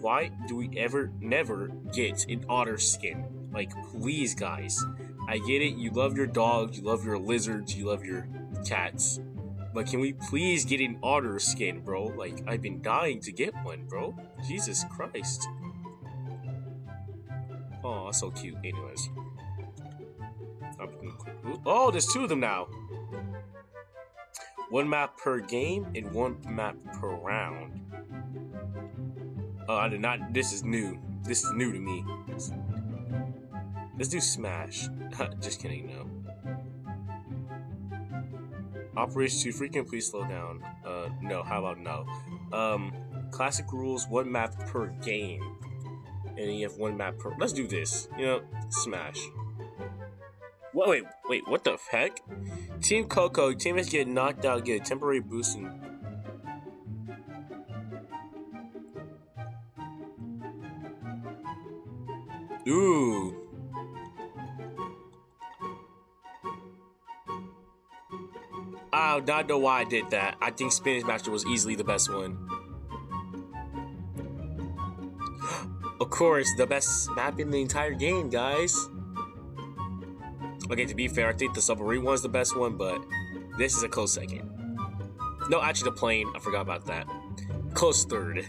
why do we ever, never get an otter skin? Like, please, guys. I get it, you love your dog, you love your lizards, you love your cats. But can we please get an otter skin, bro? Like, I've been dying to get one, bro. Jesus Christ. Oh, so cute. Anyways. Oh, there's two of them now. One map per game and one map per round. Oh, I did not. This is new. This is new to me. Let's do Smash. Just kidding, no. Operation 2 freaking, please slow down. No, how about no? Classic rules, one map per game. And then you have one map per... Let's do this. You know, Smash. Wait, what the heck? Team Coco, teammates get knocked out, get a temporary boost in... Ooh. I don't know why I did that. I think Spanish Master was easily the best one. Of course, the best map in the entire game, guys. Okay, to be fair, I think the submarine one's the best one, but this is a close second. No, actually the plane. I forgot about that. Close third.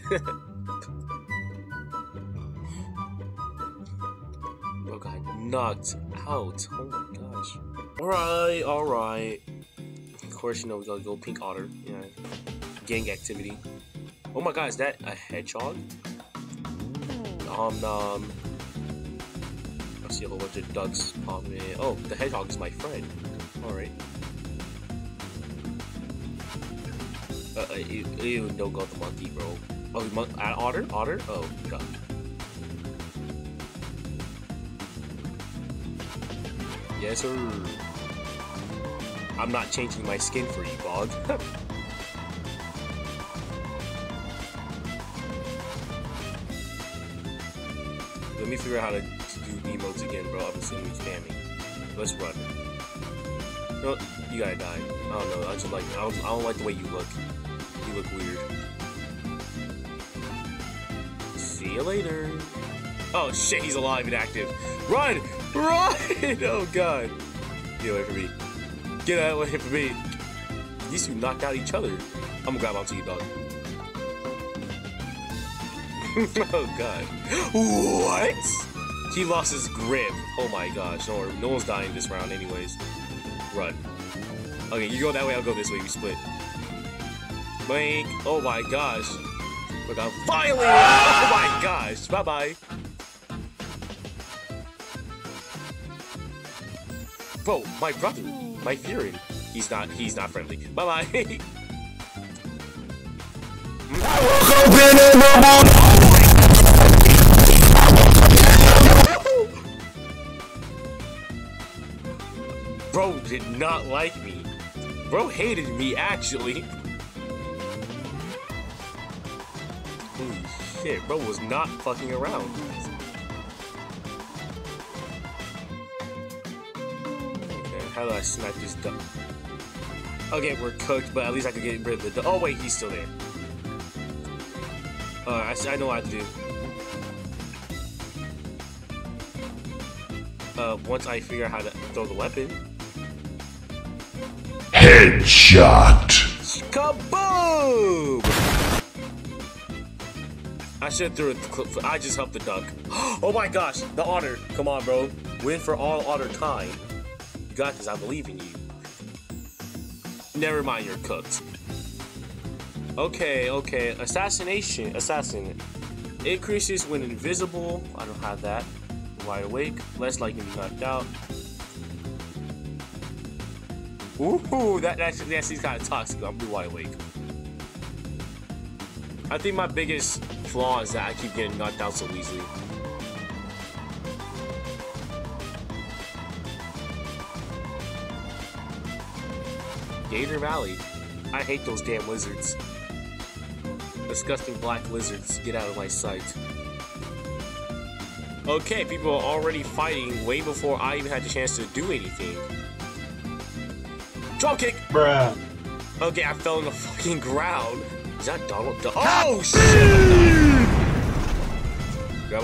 Bro got knocked out. Oh my gosh. Alright, alright. Of course, you know we gotta go pink otter. Yeah. Gang activity. Oh my god, is that a hedgehog? Nom nom. I see a whole bunch of ducks popping in. Oh, the hedgehog is my friend. Alright. Ew, don't go with the monkey, bro. Oh, otter? Otter? Oh, duck. Yes, sir. I'm not changing my skin for you, Bog. Let me figure out how to do emotes again, bro. I'm assuming spamming. Let's run. No, you gotta die. I don't know. I just like. I don't like the way you look. You look weird. See you later. Oh shit, he's alive and active. Run, run! Oh god. Get away from me. Get out of the way for me. These two knocked out each other. I'm gonna grab onto you, dog. Oh, God. What? He lost his grip. Oh, my gosh. Don't worry. No one's dying this round anyways. Run. Okay, you go that way. I'll go this way. We split. Blink. Oh, my gosh. Look, I'm violated. Oh, my gosh. Bye-bye. Bro, my brother. My Fury. He's not friendly. Bye bye. Bro did not like me. Bro hated me actually. Holy shit, bro was not fucking around. How do I smack this duck? Okay, we're cooked, but at least I could get rid of the duck. Oh, wait, he's still there. I know what I have to do. Once I figure out how to throw the weapon. Headshot! Kaboom! I should have threw it. I just helped the duck. Oh my gosh, the otter. Come on, bro. Win for all otter kind. You got this, I believe in you. Never mind, you're cooked. Okay, okay. Assassination. Assassin. Increases when invisible. I don't have that. Wide awake. Less likely to be knocked out. Ooh, that's kind of toxic. I'll be wide awake. I think my biggest flaw is that I keep getting knocked out so easily. Gator Valley. I hate those damn lizards. Disgusting black lizards. Get out of my sight. Okay, people are already fighting way before I even had the chance to do anything. Drop kick! Bruh. Okay, I fell in the fucking ground. Is that Donald Duck? Oh, shit!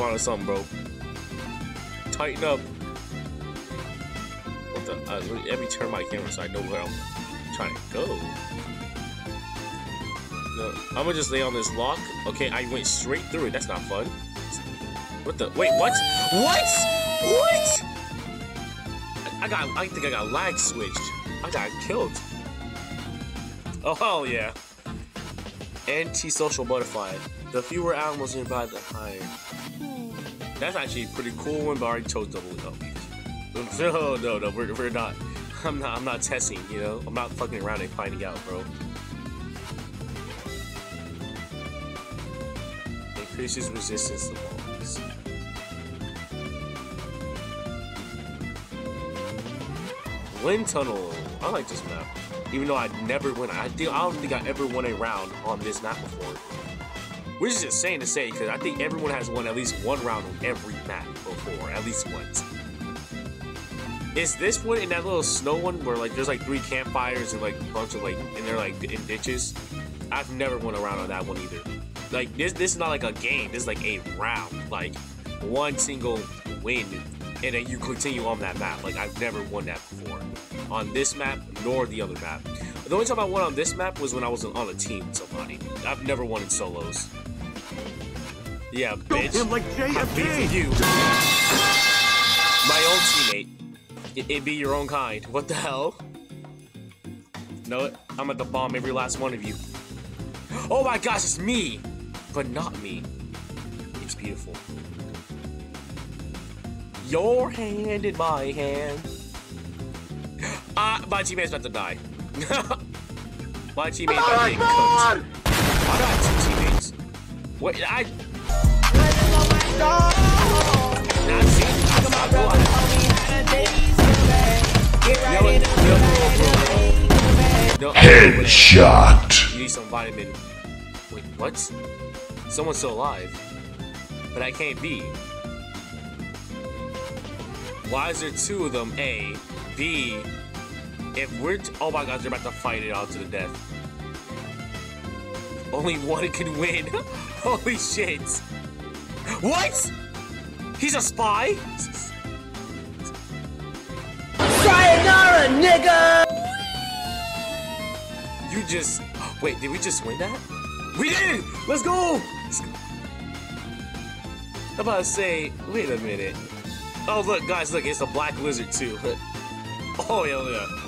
on or something, bro. Tighten up. What the? Let me turn my camera so I know where I'm trying to go. No, I'm gonna just lay on this lock. Okay, I went straight through it. That's not fun. What the? Wait, what? What? What? I think I got lag switched. I got killed. Oh yeah. Antisocial butterfly. The fewer animals nearby, the higher. That's actually a pretty cool one, but I already chose double up. No, we're not. I'm not testing, you know? I'm not fucking around and finding out, bro. Increases resistance to walls. Wind tunnel. I like this map. Even though I never win, I don't think I ever won a round on this map before. Which is insane to say, because I think everyone has won at least one round on every map before, at least once. It's this one and that little snow one where like there's like 3 campfires and like a bunch of like, and they're like in ditches. I've never won a round on that one either. Like this is not like a game. This is like a round, like one single win, and then you continue on that map. Like I've never won that before. On this map, nor the other map. The only time I won on this map was when I was on a team with somebody. I've never won in solos. Yeah, bitch. Him like JFK. I beat you. My own teammate. It be your own kind. What the hell? No, I'm at the bomb every last one of you. Oh my gosh, it's me! But not me. It's beautiful. Your hand in my hand. My teammate's about to die. My teammate's about to get cooked. I got 2 teammates. Wait, Headshot. You need some vitamin. Wait, what? Someone's still alive. But I can't be. Why is there 2 of them? A. B. If we're oh my god, they're about to fight it out to the death. Only one can win. Holy shit. What? He's a spy? Sayonara, nigga! You just wait, did we just win that? We did! Let's go! I'm about to say, wait a minute. Oh look guys, look, it's a black lizard too. Oh yeah, look at that.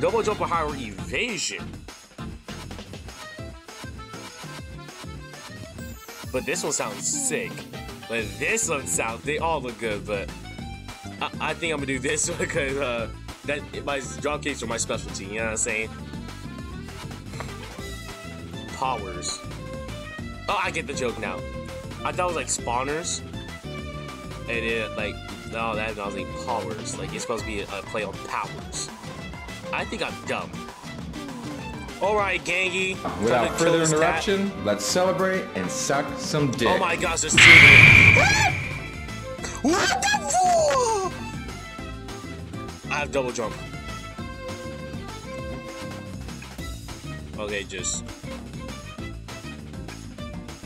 Double jump or higher evasion. But this one sounds sick. But this one sounds, they all look good, but I think I'm gonna do this one because my draw kicks are my specialty, you know what I'm saying? Powers. Oh, I get the joke now. I thought it was like spawners. And it like, oh, that sounds like powers. Like, it's supposed to be a play on powers. I think I'm dumb. Alright, gangy. Without further interruption, let's celebrate and suck some dick. Oh my gosh, there's 2 of them. What the fool? I have double jump. Okay, just.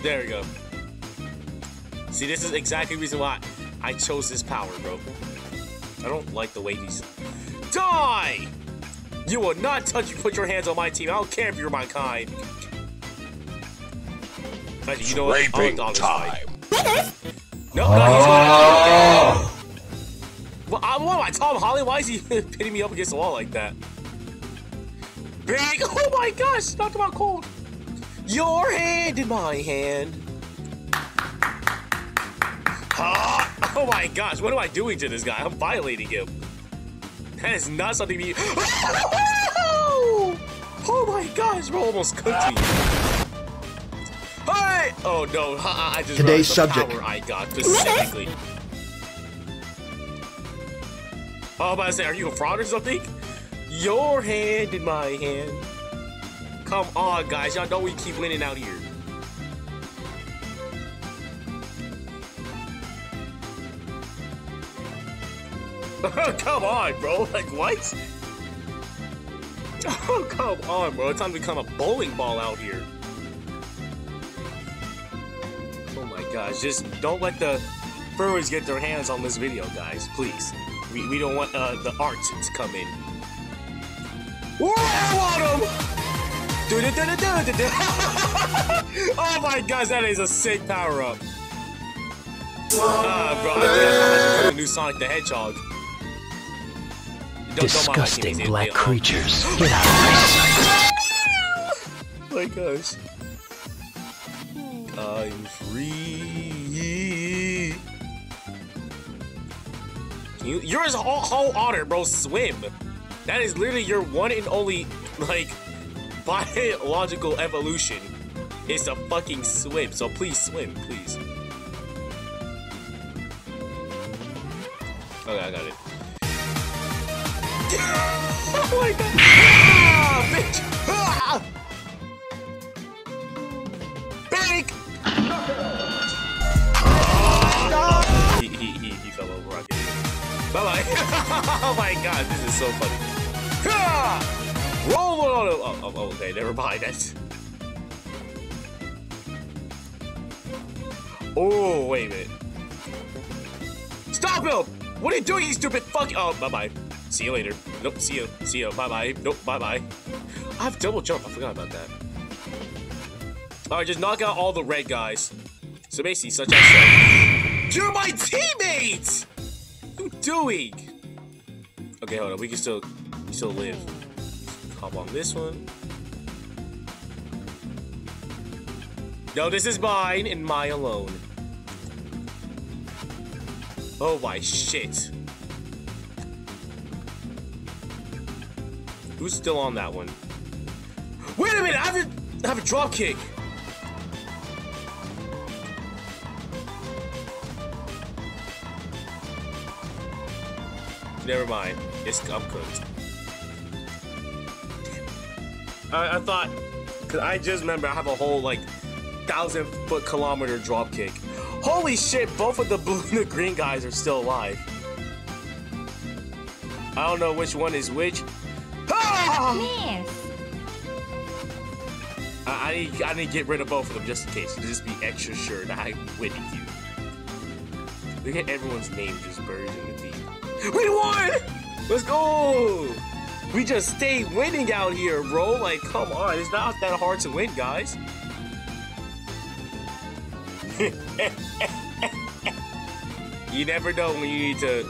There we go. See, this is exactly the reason why I chose this power, bro. I don't like the way these. Die! You will not touch you put your hands on my team. I don't care if you're my kind. Actually, you know what? Time. No, he's well, what am I, Tom Holly? Why is he pitting me up against the wall like that? Bang! Oh my gosh! Knocked him out cold. Your hand in my hand. Oh my gosh! What am I doing to this guy? I'm violating him. That is not something we. Oh my gosh, bro, almost cooked me. Hey! Oh no, I just today's subject. Power I got specifically. Oh, I'm about to say, are you a fraud or something? Your hand in my hand. Come on, guys, y'all know we keep winning out here. Come on, bro. Like, what? Oh, come on, bro. It's time to become a bowling ball out here. Oh my gosh, just don't let the furries get their hands on this video, guys, please. We don't want the art to come in. Whoa, I want him! Oh my gosh, that is a sick power-up. Ah, bro, I'm gonna do Sonic the Hedgehog. Disgusting black creatures. Get out of my sight. Oh my gosh. I'm free. You're his whole honor, bro. Swim. That is literally your one and only, like, biological evolution. It's a fucking swim. So please swim, please. Okay, I got it. Oh my god! Ah, bitch! Ah! Big! Ah! He fell over. Bye bye! Oh my god, this is so funny. Ah! Roll on him! Oh, okay, never mind. That's... Oh, wait a minute. Stop him! What are you doing, you stupid fuck? Oh, bye bye. See you later. Nope, see you. See you. Bye-bye. Nope, bye-bye. I have double jump. I forgot about that. Alright, just knock out all the red guys. So basically, such as said. You're my teammate! What are you doing? Okay, hold on. We can still live. Hop on this one. No, this is mine and mine alone. Oh my shit. Who's still on that one? Wait a minute! I have a drop kick. Never mind. I'm cooked. I thought, cause I just remember I have a whole like 1,000-foot-kilometer drop kick. Holy shit! Both of the blue and the green guys are still alive. I don't know which one is which. I need to get rid of both of them just in case. Just be extra sure that I'm winning you. Look at everyone's name just buried in the deep. We won! Let's go! We just stay winning out here, bro. Like, come on. It's not that hard to win, guys. You never know when you need to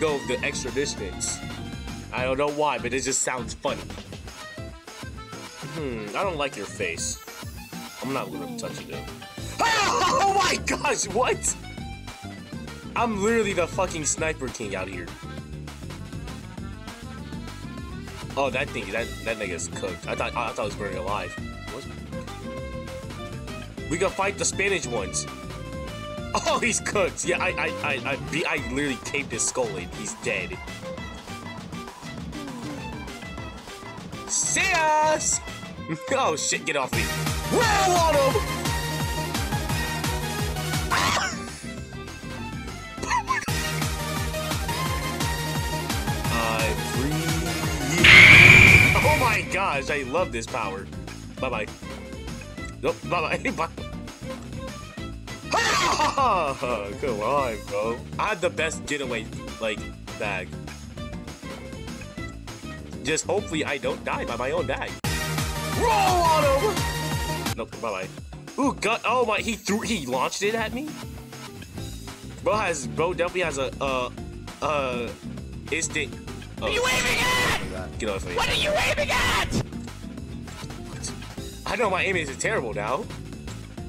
go the extra distance. I don't know why, but it just sounds funny. I don't like your face. I'm not gonna touch it though. Oh my gosh, what? I'm literally the fucking sniper king out here. Oh, that thing, that nigga's cooked. I thought it was burning alive. What? We gotta fight the Spanish ones. Oh, he's cooked. Yeah, I literally taped his skull in. He's dead. See us! Oh shit, get off me. Well on him! I breathe. Oh my gosh, I love this power. Bye bye. Nope, bye bye. Bye. Ah, come on, bro. I had the best getaway, like, bag. Just hopefully I don't die by my own bag. Roll on him! Nope, bye-bye. Ooh, god, oh my, he launched it at me? Bro definitely has a, instant. Oh. What are you aiming at? Get off me. What are you aiming at? What? I know my aim is terrible now.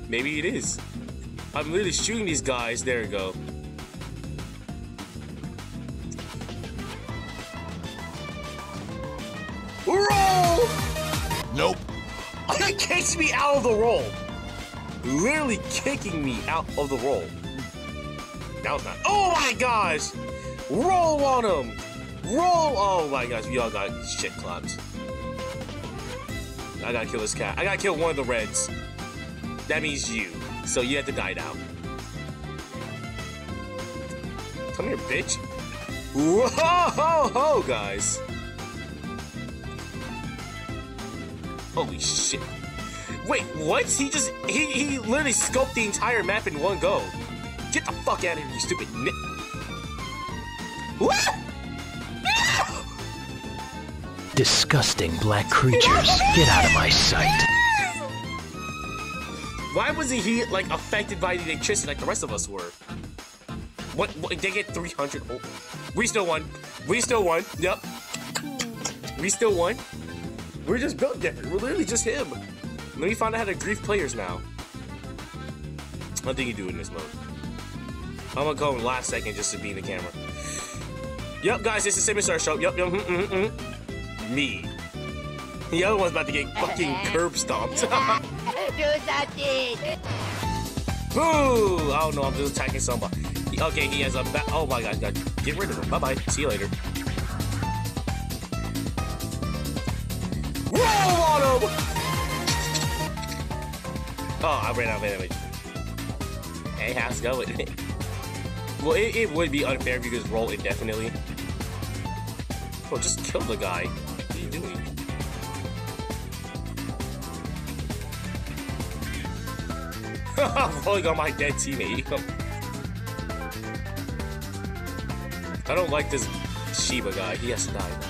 Maybe it is. I'm literally shooting these guys, there we go. Roll! Nope. He kicks me out of the roll. Literally kicking me out of the roll. That was not. Oh my gosh! Roll on him! Roll! Oh my gosh, we all got shit clapped. I gotta kill this cat. I gotta kill one of the reds. That means you. So you have to die now. Come here, bitch. Whoa ho ho, guys. Holy shit. Wait, what? He just he literally sculpt the entire map in one go. Get the fuck out of here, you stupid nit. What? Disgusting black creatures. Get out of my sight. Why wasn't he, like, affected by the electricity like the rest of us were? What they get 300. Oh. We still won. We still won. Yep. We still won. We're just built different. We're literally just him. Let me find out how to grief players now. Nothing you do in this mode. I'm gonna go in last second just to be in the camera. Yup, guys, this is Simi the Slayer show. Yup, yup, me. The other one's about to get fucking curb stomped. Do something. Boo! I don't know, I'm just attacking somebody. Okay, he has a bat. Oh my god, get rid of him. Bye bye. See you later. Roll on him! Oh, I ran out of damage. Hey, how's it going? Well, it would be unfair if you just roll indefinitely. Well, just kill the guy. What are you doing? I'm falling on my dead teammate. I don't like this Shiba guy. He has to die now.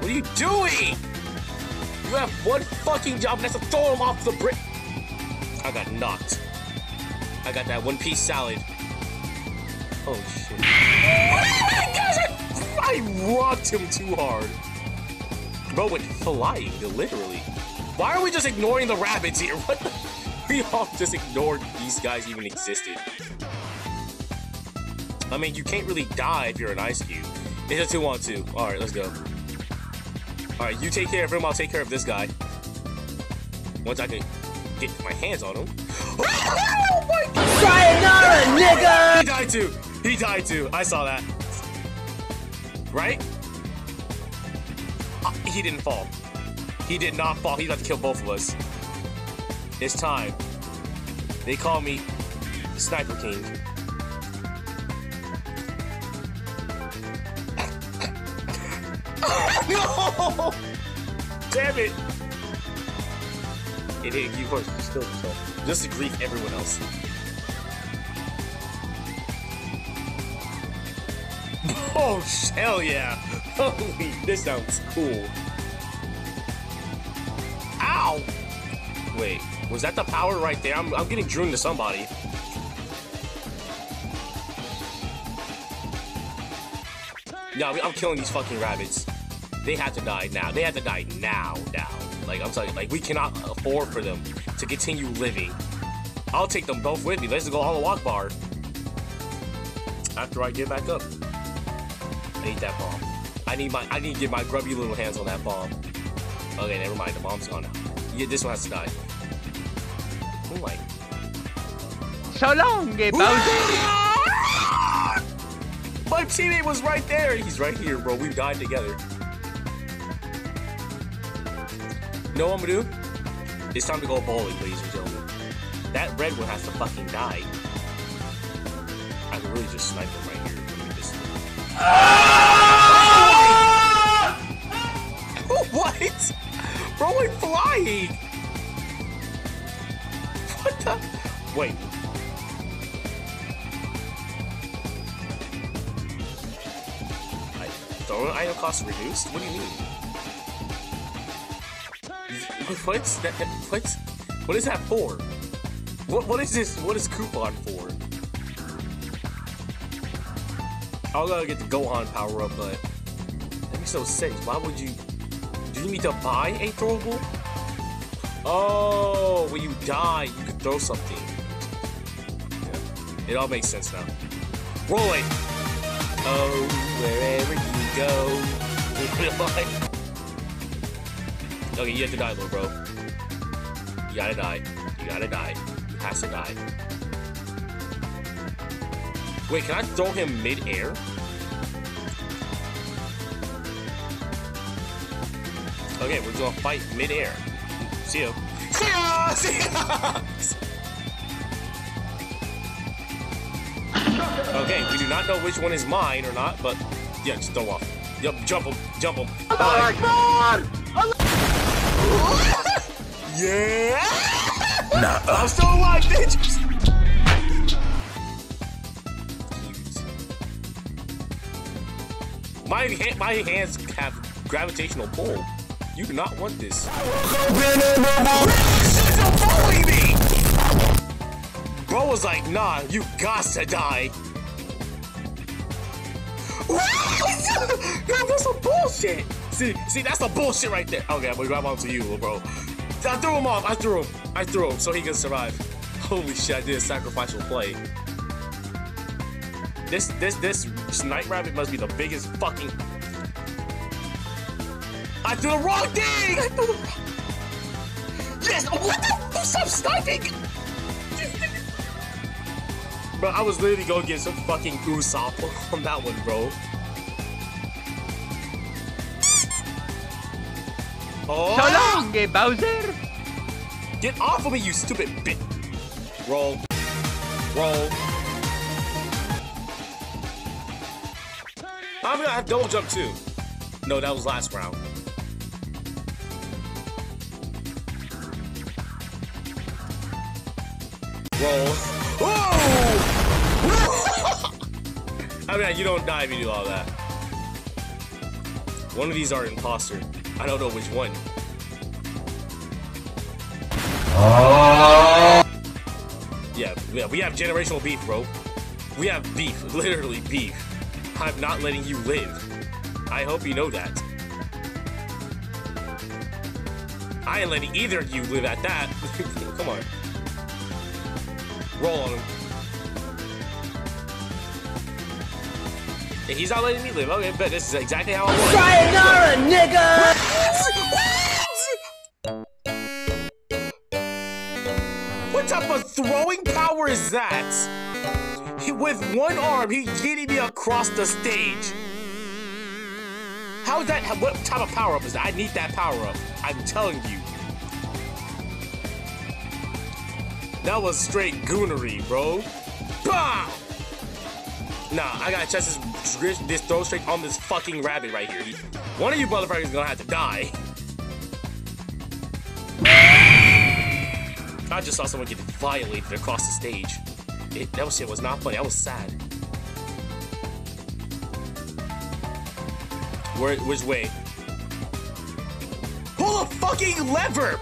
What are you doing? You have one fucking job, and that's to throw him off the brick. I got knocked. I got that one-piece salad. Oh, shit. Oh, I rocked him too hard. Bro went flying, literally. Why are we just ignoring the rabbits here? What the? We all just ignored these guys even existed. I mean, you can't really die if you're an ice cube. It's a 2-on-2. Alright, let's go. Alright, you take care of him, I'll take care of this guy. Once I can get my hands on him. Oh my god! Sayonara, nigga! He died too! He died too! I saw that. Right? He didn't fall. He did not fall. He's about to kill both of us. It's time. They call me the Sniper King. No! Damn it! It hit you first. You still yourself. Just to grief everyone else. Oh, hell yeah! Holy, this sounds cool. Ow! Wait, was that the power right there? I'm getting drawn to somebody. No, I'm killing these fucking rabbits. They have to die now. They have to die now, Like, I'm sorry, like, we cannot afford for them to continue living. I'll take them both with me. Let's go on the walk bar. After I get back up. I need that bomb. I need to get my grubby little hands on that bomb. Okay, never mind. The bomb's gone now. Yeah, this one has to die. Oh my. So long, Bowser. My teammate was right there! He's right here, bro. We died together. You know what I'm gonna do? It's time to go bowling, ladies and gentlemen. That red one has to fucking die. I can really just snipe him right here. Let me just... What? Bro, I'm flying! What the? Wait. Throw item cost reduced? What do you mean? What is that for? What is this? What is coupon for? I'll go get the Gohan power up, but that makes no sense. Why would you? Do you need to buy a throwable? Oh, when you die, you can throw something. Yeah. It all makes sense now. Roll it. Oh, wherever you go. Okay, you have to die, little bro. You gotta die. You gotta die. You have to die. Wait, can I throw him mid-air? Okay, we're gonna fight mid-air. See ya. See ya! See ya! Okay, we do not know which one is mine or not, but... Yeah, just throw off. Yup, jump him. Bye. Oh my god! Yeah! Nah, I'm still alive, bitch! My hands have gravitational pull. You do not want this. Bro was like, nah, you gotta die. That's some bullshit. See, that's some bullshit right there. Okay, I'm gonna grab onto you, bro. I threw him off. I threw him so he can survive. Holy shit, I did a sacrificial play. This night rabbit must be the biggest fucking. I threw the wrong thing! Yes! What the? Stop sniping! Bro, I was literally going to get some fucking Usopp on that one, bro. Oh! So long, Bowser! Get off of me, you stupid bitch! Roll. Roll. I'm gonna have double jump too. No, that was last round. Roll. Whoa! I mean, you don't die if you do all that. One of these are imposter. I don't know which one. Yeah, we have generational beef, bro. We have beef, literally beef. I'm not letting you live. I hope you know that. I ain't letting either of you live at that. Come on. Roll on him. Yeah, he's not letting me live. Okay, but this is exactly how I want. Sayonara, nigga! What? What type of throwing power is that? With one arm, he yeeted me across the stage. How is that? What type of power-up is that? I need that power-up. I'm telling you. That was straight goonery, bro. Bah! Nah, I gotta test this throw straight on this fucking rabbit right here. One of you motherfuckers is gonna have to die. I just saw someone get violated across the stage. That shit was not funny. I was sad. Which way? Pull a fucking lever!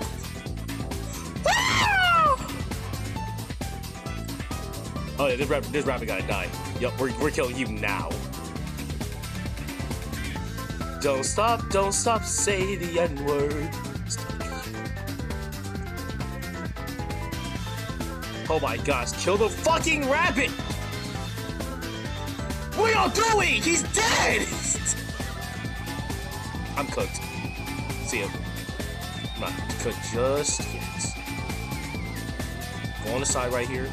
Oh yeah, this rabbit gotta die. Yup, we're killing you now. Don't stop, say the N-word. Oh my gosh, kill the fucking rabbit! What are y'all doing? He's dead! I'm cooked. See him. I'm not cooked just yet. Go on the side right here.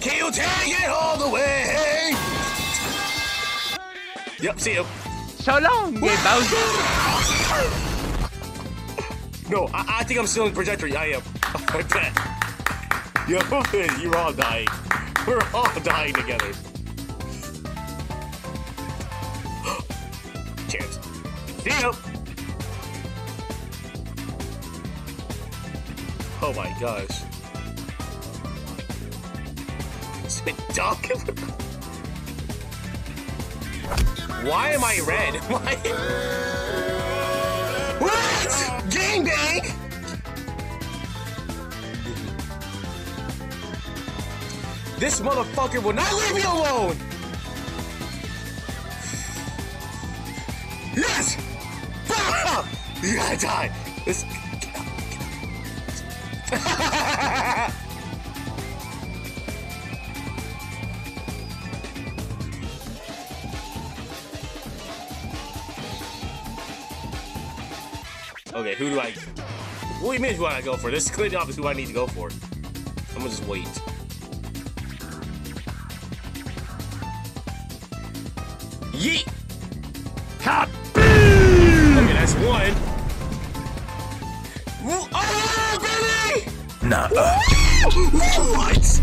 Can you take it all the way? Yep, see him. So long, Bowser! No, I think I'm still in trajectory. I am. I bet. Yo, you're all dying. We're all dying together. Chance. See ya. Oh my gosh. Spit duck. Why am I red? Why? Gang bang! This motherfucker will not leave me alone! Yes! Bah! You gotta die! Let's get out, get out. Okay, who do I... What do you mean who I go for? This is clearly obvious who I need to go for. I'm gonna just wait. Yeet! Ha! Okay, that's one. Oh, baby! Nah. What?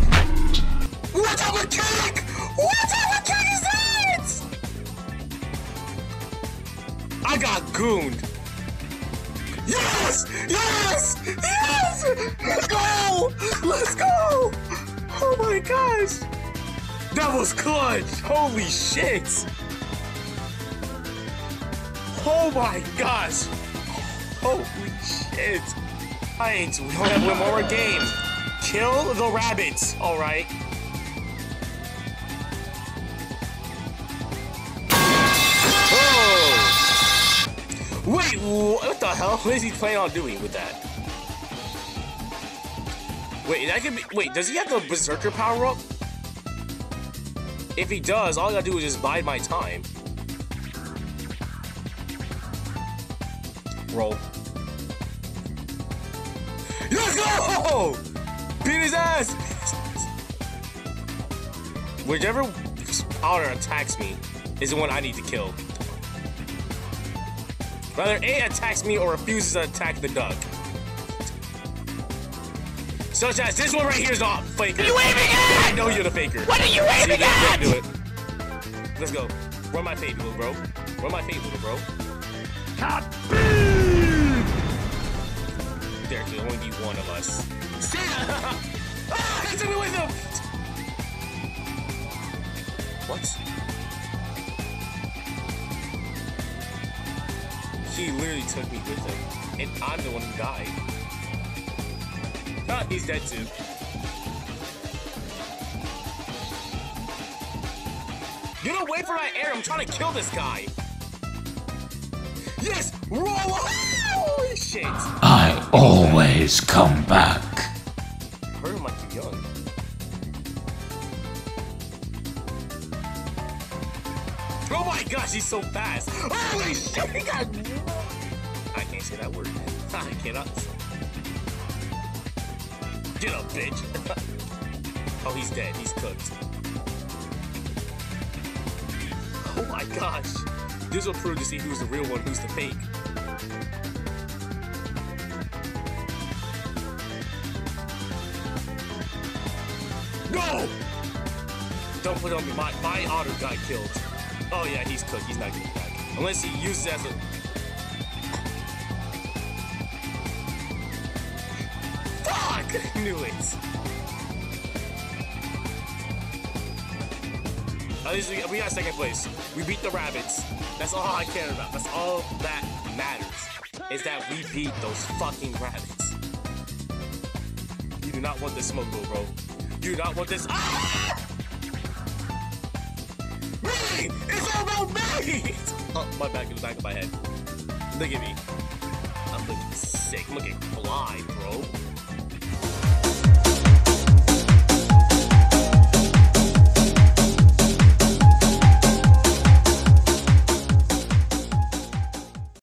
What type of cake? What type of cake is that? I got gooned. Yes! Yes! Yes! Let's go! Let's go! Oh my gosh! That was clutch! Holy shit! Oh my gosh! Holy shit! Alright, we only have one more game. Kill the rabbits. Alright. Wait, what the hell? What is he planning on doing with that? Wait, that could be. Wait, does he have the Berserker power up? If he does, all I gotta do is just bide my time. Roll. Let's go! Beat his ass! Whichever outer attacks me is the one I need to kill. Rather, A attacks me or refuses to attack the duck. Such as this one right here is not faker. What are you aiming at? I know you're the faker. What are you aiming at? Do it. Let's go. Run my fade, little bro. Run my fade, little bro. Top boom! There could only be one of us. See ya! Ah! It took me with him! What? He literally took me with him, and I'm the one who died. Ah, he's dead too. You don't wait for my air, I'm trying to kill this guy. Yes! Roll! Holy shit! I always come back. Where am I too young? Oh my gosh, he's so fast! Holy shit, he got... I can't say that word, man. I cannot. Get up, bitch! Oh, he's dead. He's cooked. Oh my gosh. This will prove to see who's the real one, who's the fake. No! Don't put on me. My otter got killed. Oh yeah, he's cooked. He's not getting back. Unless he uses it as a... Fuck! I knew it. At least we got second place. We beat the rabbits. That's all I care about. That's all that matters. Is that we beat those fucking rabbits. You do not want this smoke, bro. You do not want this... Ah! It's all about me! Oh, my back in the back of my head. Look at me. I'm looking sick. I'm looking blind.